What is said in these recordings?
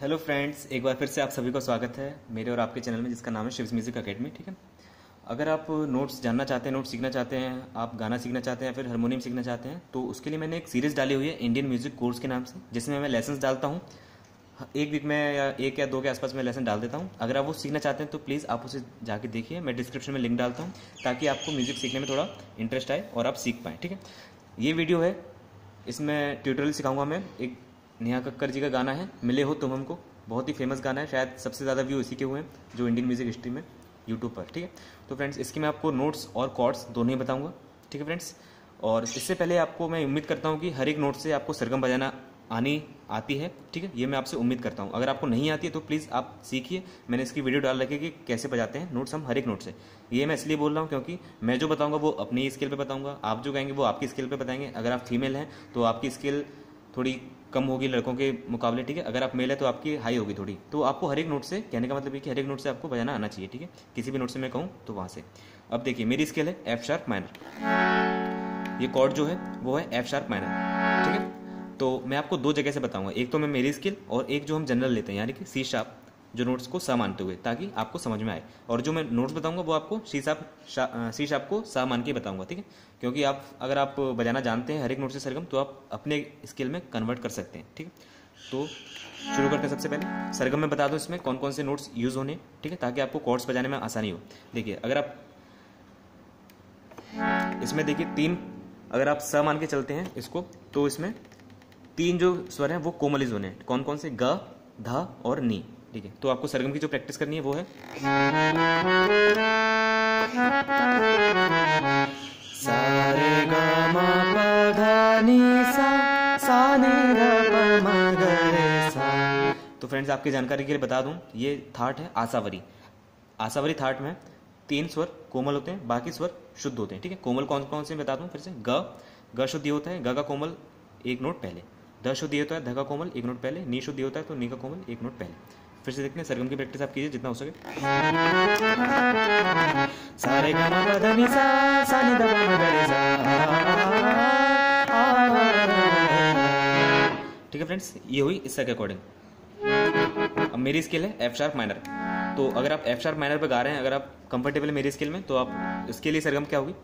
Hello friends, एक बार फिर से आप सभी को स्वागत है मेरे और आपके चैनल में जिसका नाम है शिव्ज़ म्यूज़िक अकेडमी। ठीक है, अगर आप नोट्स जानना चाहते हैं, नोट्स सीखना चाहते हैं, आप गाना सीखना चाहते हैं या फिर हारमोनियम सीखना चाहते हैं तो उसके लिए मैंने एक सीरीज़ डाली हुई है इंडियन म्यूज़िक कोर्स के नाम से, जिसमें मैं लेसन्स डालता हूँ। एक वीक में या एक या दो के आसपास मैं लेसन डाल देता हूँ। अगर आप वो सीखना चाहते हैं तो प्लीज़ आप उसे जाके देखिए, मैं डिस्क्रिप्शन में लिंक डालता हूँ ताकि आपको म्यूज़िक सीखने में थोड़ा इंटरेस्ट आए और आप सीख पाएँ। ठीक है, ये वीडियो है, इसमें ट्यूटोरियल सिखाऊंगा मैं। एक नेहा कक्कर जी का गाना है मिले हो तुम हमको, बहुत ही फेमस गाना है, शायद सबसे ज़्यादा व्यू इसी के हुए हैं जो इंडियन म्यूज़िक हिस्ट्री में यूट्यूब पर। ठीक है, तो फ्रेंड्स इसकी मैं आपको नोट्स और कॉर्ड्स दोनों ही बताऊँगा। ठीक है फ्रेंड्स, और इससे पहले आपको मैं उम्मीद करता हूँ कि हर एक नोट से आपको सरगम बजाना आती है। ठीक है, ये मैं आपसे उम्मीद करता हूँ। अगर आपको नहीं आती है तो प्लीज़ आप सीखिए, मैंने इसकी वीडियो डाल रखी है कि कैसे बजाते हैं नोट्स, हम हर एक नोट से। ये मैं इसलिए बोल रहा हूँ क्योंकि मैं जो बताऊँगा वो अपनी स्केल पे बताऊँगा, आप जो गाएंगे वो आपकी स्केल पे बताएंगे। अगर आप फीमेल हैं तो आपकी स्केल थोड़ी कम होगी लड़कों के मुकाबले। ठीक है, अगर आप मेल है तो आपकी हाई होगी थोड़ी। तो आपको हर एक नोट से, कहने का मतलब ये कि हर एक नोट से आपको बजाना आना चाहिए। ठीक है, किसी भी नोट से मैं कहूँ तो वहाँ से। अब देखिए, मेरी स्केल है एफ शार्प माइनर, ये कॉर्ड जो है वो है एफ शार्प माइनर। ठीक है, तो मैं आपको दो जगह से बताऊंगा, एक तो मैं मेरी स्केल और एक जो हम जनरल लेते हैं यानी कि सी शार्प, जो नोट्स को सा मानते हुए, ताकि आपको समझ में आए। और जो मैं नोट्स बताऊंगा वो आपको सी शार्प को सा मान के बताऊंगा। ठीक है, क्योंकि आप अगर आप बजाना जानते हैं हर एक नोट से सरगम तो आप अपने स्केल में कन्वर्ट कर सकते हैं। ठीक है, तो शुरू करते हैं। सबसे पहले सरगम में बता दूँ इसमें कौन कौन से नोट्स यूज़ होने। ठीक है, ताकि आपको कॉर्ड्स बजाने में आसानी हो। देखिए, अगर आप इसमें देखिए तीन, अगर आप सा मान के चलते हैं इसको, तो इसमें तीन जो स्वर हैं वो कोमल जोन है। कौन कौन से? ग, ध और नी। ठीक है, तो आपको सरगम की जो प्रैक्टिस करनी है वो है सा रे ग म प ध नी सा, सा नी ध प म ग रे सा। तो फ्रेंड्स आपकी जानकारी के लिए बता दूं, ये थाट है आशावरी। आशावरी थाट में तीन स्वर कोमल होते हैं, बाकी स्वर शुद्ध होते हैं। ठीक है, कोमल कौन कौन से बता दूं फिर से। ग शुद्ध होता है, ग का कोमल एक नोट पहले। ध शुद्ध होता है, ध का कोमल एक नोट पहले। नी शुद्ध होता है, तो नी का कोमल एक नोट पहले। फिर से देखते हैं, सरगम की प्रैक्टिस आप कीजिए जितना हो सके। सारे गा मा प ध नि सा, सा नि द प म ग रे सा। ठीक है फ्रेंड्स, ये हुई इससे के अकॉर्डिंग। अब मेरी स्केल है एफ शार्प माइनर, तो अगर आप एफ शार्प माइनर पर गा रहे हैं, अगर आप कंफर्टेबल है मेरी स्केल में, तो आप इसके लिए सरगम क्या होगी?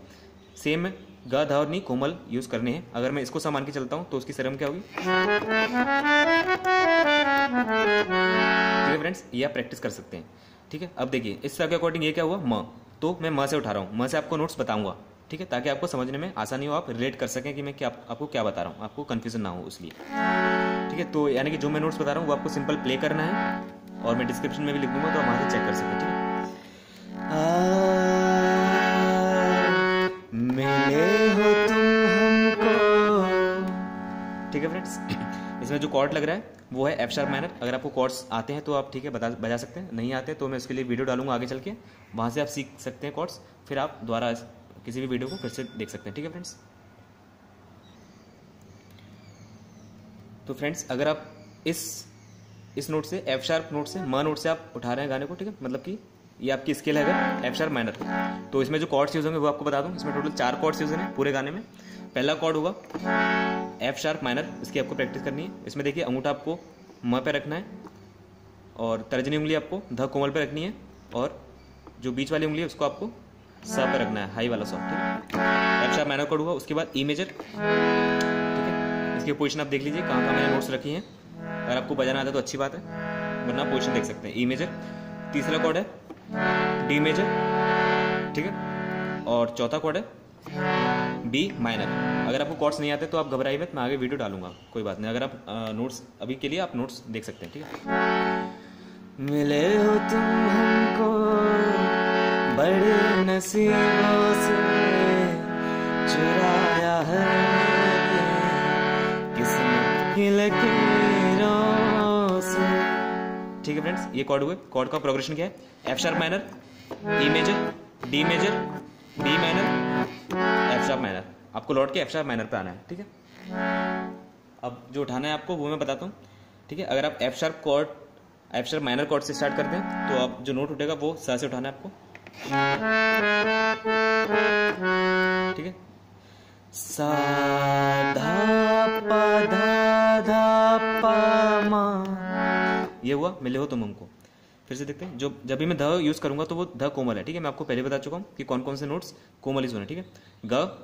सेम है, ग ध और नी कोमल यूज करने हैं। अगर मैं इसको सामान के चलता हूं तो उसकी सरगम क्या होगी? ठीक है फ्रेंड्स, ये आप प्रैक्टिस कर सकते हैं। ठीक है, अब देखिए इस सब के अकॉर्डिंग ये क्या हुआ? म, तो मैं म से उठा रहा हूं, म से आपको नोट्स बताऊंगा। ठीक है, ताकि आपको समझने में आसानी हो, आप रिलेट कर सकें कि मैं आपको क्या बता रहा हूँ, आपको कन्फ्यूजन ना हो इसलिए। ठीक है, तो यानी कि जो मैं नोट्स बता रहा हूँ वो आपको सिंपल प्ले करना है, और मैं डिस्क्रिप्शन में भी लिख दूंगा तो आप वहाँ से चेक कर सकते हैं। ठीक है, मिले हो तुम हमको। ठीक है फ्रेंड्स, इसमें जो कॉर्ड लग रहा है वो है एफ शार्प माइनर। अगर आपको कॉर्ड्स आते हैं तो आप ठीक है बजा सकते हैं, नहीं आते तो मैं उसके लिए वीडियो डालूंगा आगे चल के, वहाँ से आप सीख सकते हैं कॉर्ड्स, फिर आप दोबारा किसी भी वीडियो को फिर से देख सकते हैं। ठीक है फ्रेंड्स, तो फ्रेंड्स अगर आप इस नोट से, एफ शार्प नोट से, म नोट से आप उठा रहे हैं गाने को, ठीक है, मतलब कि ये आपकी स्केल है अगर एफ शार्प माइनर, तो इसमें जो कॉर्ड्स यूज होंगे वो आपको बता दूं। इसमें टोटल 4 कॉर्ड्स यूज हैं पूरे गाने में। पहला कॉर्ड होगा एफ शार्प माइनर, इसकी आपको प्रैक्टिस करनी है। इसमें देखिए अंगूठा आपको म पे रखना है, और तर्जनी उंगली आपको ध कोमल पे रखनी है, और जो बीच वाली उंगली है उसको आपको सा पे रखना है, हाई वाला सा। ठीक है, एफ शार्प माइनर कॉर्ड हुआ। उसके बाद ई मेजर। ठीक है, इसकी पोजिशन आप देख लीजिए कहाँ कहाँ मैंने नोट्स रखी हैं, अगर आपको बजाना आता है तो अच्छी बात है, वरना पोजिशन देख सकते हैं। ई मेजर तीसरा कॉर्ड है, डी मेजर। ठीक है, और चौथा कॉर्ड है बी माइनर। अगर आपको कॉर्ड्स नहीं आते तो आप घबराइए मत, मैं आगे वीडियो डालूंगा, कोई बात नहीं। अगर आप नोट्स अभी के लिए आप नोट्स देख सकते हैं। ठीक है, मिले हो तुम हमको बड़े नसीबों से, चुराया है किस्मत की लकीरों से। ठीक है फ्रेंड्स, ये कॉर्ड हुए। कॉर्ड का प्रोग्रेशन क्या है? F sharp minor, E major, D major, B minor, F sharp minor. आपको लौट के एफ शार्प माइनर पे आना है। ठीक है, अब जो उठाना है आपको वो मैं बताता हूँ। ठीक है, अगर आप एफ शार्प माइनर कॉर्ड से स्टार्ट करते हैं तो आप जो नोट उठेगा वो सा से उठाना है आपको। ठीक है, सा धा पा धा धा पा मा, ये हुआ मिले हो तुम हमको। फिर से देखते हैं, जो जब भी मैं ध यूज़ करूँगा तो वो ध कोमल है, ठीक है। मैं आपको पहले बता चुका हूँ कि कौन कौन से नोट्स कोमल यूज होना, ठीक है, ग,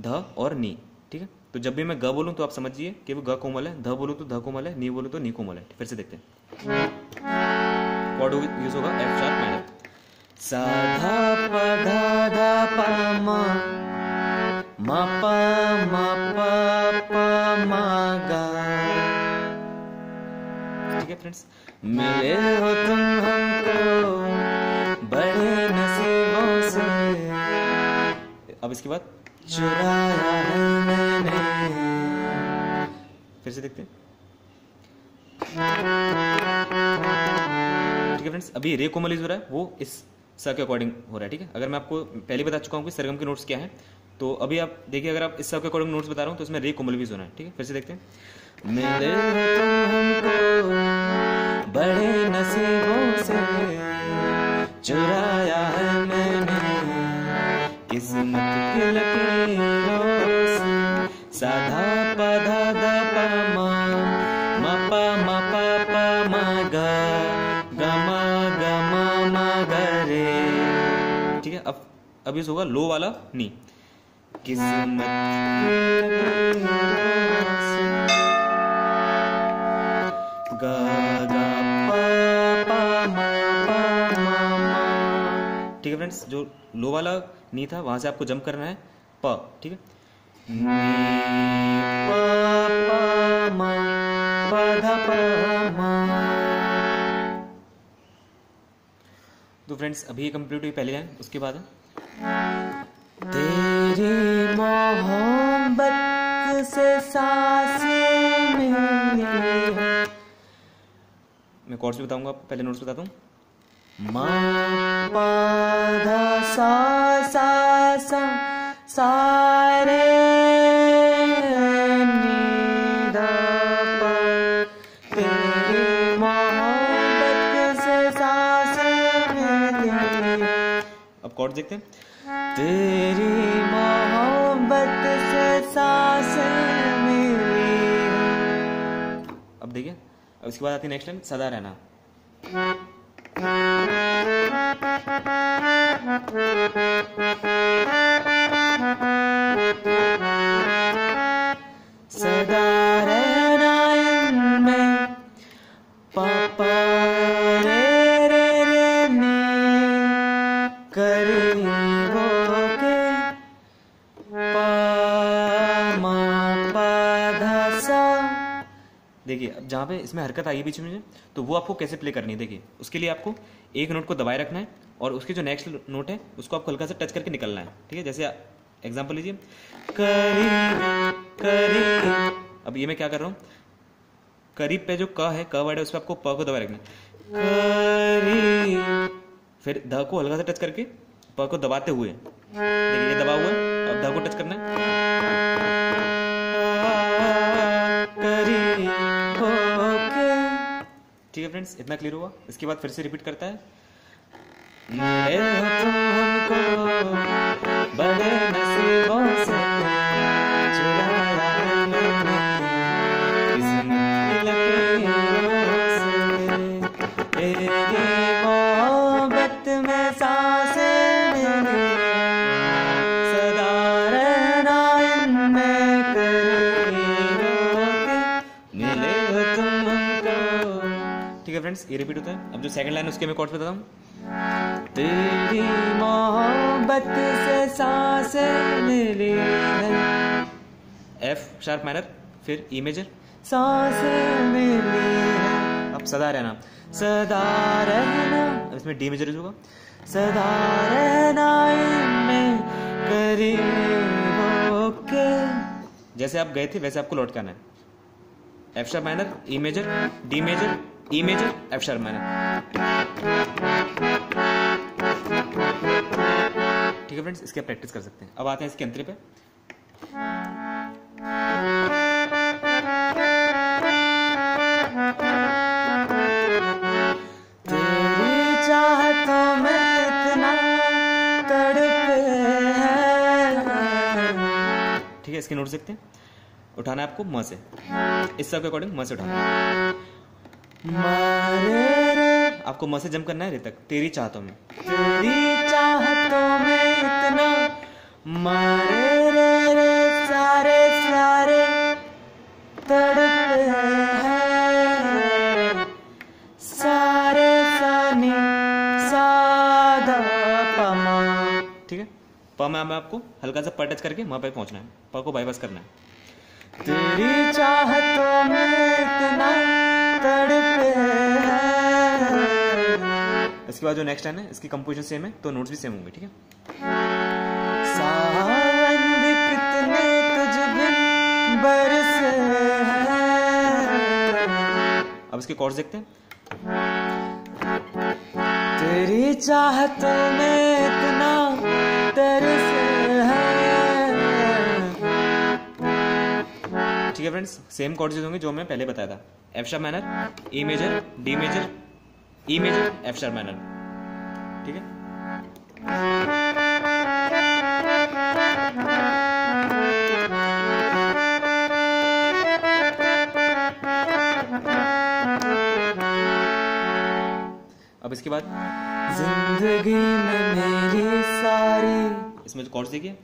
ध और नी, ठीक है। तो जब भी मैं ग बोलूँ तो आप समझिए कि वो ग कोमल है, ध बोलूँ तो ध कोमल है, नी बोलूँ तो नी कोमल है। फिर से देखते हैं, कॉर्ड यूज होगा एफ शार्प माइनर, सा धा प धा धा प म प म गा, ठीक है फ्रेंड्स। मिले हो तुम हमको बड़े नसीबों से, अब इसके बाद चुराया है मैंने, फिर से देखते हैं, ठीक है फ्रेंड्स। अभी रे कोमल यूज हो रहा है, वो इस सा के अकॉर्डिंग हो रहा है, ठीक है। अगर मैं आपको पहले बता चुका हूँ कि सरगम के नोट्स क्या है, तो अभी आप देखिए अगर आप इस सब के अकॉर्डिंग नोट्स बता रहा हूँ तो इसमें रे कोमल भी होना है, ठीक है। फिर से देखते हैं, मिले हो तुम हमको बड़े नसीबों से, चुराया है मैंने किस्मत की लकीरों से, साधा पाधा दा पा मा पा मा गा गा मा गा रे, ठीक है। अब ये होगा लो वाला नी, किस्मत गा गा पा मा मा, ठीक है फ्रेंड्स। जो लो वाला नी था वहां से आपको जंप करना है प, ठीक है, प प म प ध प म। तो फ्रेंड्स अभी ये कंप्लीट हुई पहले लाइन, उसके बाद है तेरी मोहब्बत से सांसें मिली हैं, मैं कॉर्ड्स भी बताऊंगा, पहले नोट्स बताता हूँ, मा पा धा सा सा सा सा रे नी धा पा, तेरी मोहब्बत से सांसें मिली हैं। अब कॉर्ड्स देखते हैं, तेरी मोहब्बत से सांसें मिली, अब देखिए। अब इसके बाद आती है नेक्स्ट लाइन, सदा रहना, सदा रहना इनमें पापा रे रे रे नी करी देखिए। अब जहाँ पे इसमें हरकत आई है बीच में तो वो आपको कैसे प्ले करनी है, देखिए उसके लिए आपको एक नोट को दबाए रखना है और उसके जो नेक्स्ट नोट है उसको आपको हल्का सा टच करके निकलना है, ठीक है। जैसे एग्जांपल लीजिए, करीब करीब, अब ये मैं क्या कर रहा हूँ, करीब पे जो क है, क वर्ड है, उस पर आपको प को दबाए रखना है, करीब, फिर ध को हल्का सा टच करके प को दबाते हुए, देखिए ये दबा हुआ है, अब ध को टच करना है, ठीक है फ्रेंड्स। इतना क्लियर हुआ, इसके बाद फिर से रिपीट करता है, मिले हो तुम हमको बड़े नसीबों से, चुराया है मैंने किस्मत की लकीरों से, तेरी मोहब्बत में सांसें मिली, सदा रहना इनमें करीबों के, मिले हो तुम हमको, ठीक है फ्रेंड्स। ये रिपीट होता है। अब जो सेकंड लाइन उसके मैं कॉर्ड्स बताता हूँ, तेरी मोहब्बत से सांसें मिली हैं, एफ शार्प माइनर, फिर ई मेजर, सांसें मिली हैं, अब सदा रहना, सदा रहना, अब इसमें डी मेजर होगा, सदा रहना इनमें करीबों के, जैसे आप गए थे वैसे आपको लौट के आना है, F sharp minor, E major, D major, E major, F sharp minor, ठीक है फ्रेंड्स। इसके प्रैक्टिस कर सकते हैं। अब आते हैं इसके अंतरे पे, तेरी चाहतों में इतना तड़प है, ठीक है। इसके नोट देखते हैं, उठाना है आपको म से, इस सब के अकॉर्डिंग म से उठाना है, आपको म से जंप करना है रे तक। तेरी चाहतों में, तेरी चाहतों में इतना मारे रे रे सारे सारे तड़प है सारे सानी सादा पमा। ठीक है, पमा में आपको हल्का सा प टच करके वहाँ पे पहुँचना है, प को बाईपास करना है। तेरी चाहतों में इतना तड़पे है। इसके बाद जो नेक्स्ट लाइन है इसकी कंपोजिशन सेम है तो नोट्स भी सेम होंगे। ठीक है, सावन भी कितने तुझ बिन बरसे हैं। अब इसके कॉर्ड्स देखते हैं। तेरी चाहतों में इतना तरस है। ठीक है फ्रेंड्स, सेम कॉर्ड्स होंगे जो मैं पहले बताया था। F sharp minor, E major, D major, E major, F sharp minor. ठीक है, अब इसके बाद जिंदगी में मेरी सारी, इसमें जो कॉर्ड्स देखिए,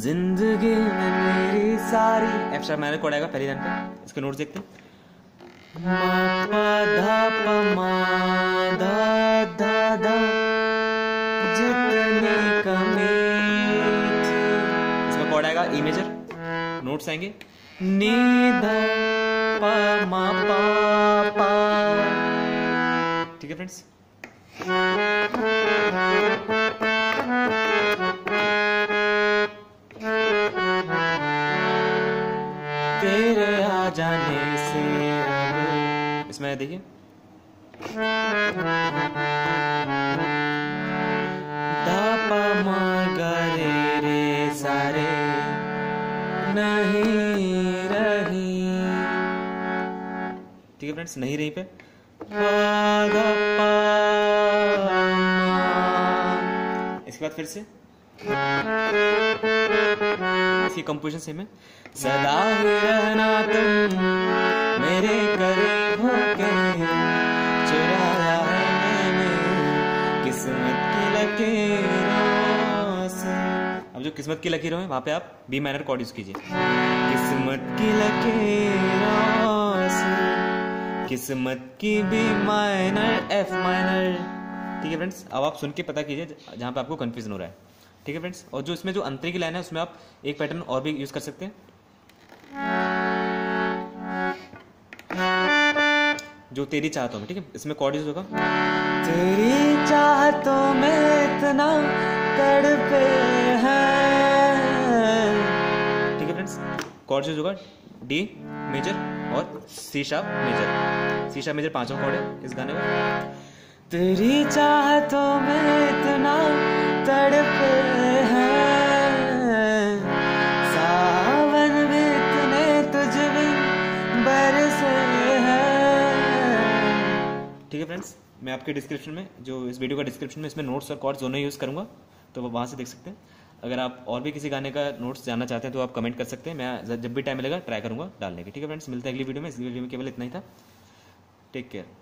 जिंदगी में मेरी सारी। एफ शार्प माइनर कॉर्ड आएगा पहली लाइन पे। इसके नोट्स देखते हैं। मा धा प मा धा धा धा जितनी कमी थी। इसमें कॉर्ड आएगा ई मेजर। नोट्स आएंगे नी धा प मा पा पा। ठीक है फ्रेंड्स, तेरे आ जाने से। इसमें देखिए दापा मारे रे सारे नहीं रही। ठीक है फ्रेंड्स, नहीं रही पे पा। इसके बाद फिर से इसकी कंपोजिशन सेम है। सदा ही रहना तुम मेरे करीब होके, चुराया है मैंने किस्मत की लकीरों से। अब जो किस्मत की लकीरों है वहाँ पे आप बी माइनर कॉर्ड यूज कीजिए। किस्मत की लकीरों से, किस्मत की बी माइनर, एफ माइनर। ठीक है फ्रेंड्स, अब आप सुन के पता कीजिए जहाँ पे आपको कन्फ्यूजन हो रहा है। ठीक है फ्रेंड्स, और जो इसमें जो अंतरी की लाइन है उसमें आप एक पैटर्न और भी यूज कर सकते हैं। जो तेरी चाहतों में, ठीक है, इसमें कॉर्ड यूज होगा। तेरी चाहतों में इतना तड़पे हैं। ठीक है फ्रेंड्स, कॉर्ड यूज होगा डी मेजर और C sharp major. C sharp major पांचवा कॉर्ड है इस गाने का। तेरी चाहतों में इतना तड़पे हैं, सावन में इतने तुझ बिन बरसे हैं। ठीक है फ्रेंड्स, मैं आपके डिस्क्रिप्शन में, जो इस वीडियो का डिस्क्रिप्शन में, इसमें नोट्स और कॉर्ड्स दोनों यूज़ करूँगा, तो वहाँ से देख सकते हैं। अगर आप और भी किसी गाने का नोट्स जानना चाहते हैं तो आप कमेंट कर सकते हैं। मैं जब भी टाइम मिलेगा ट्राई करूँगा डालने की। ठीक है फ्रेंड्स, मिलते हैं अगली वीडियो में। इस वीडियो में केवल इतना ही था। Take care.